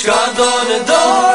Çka do në do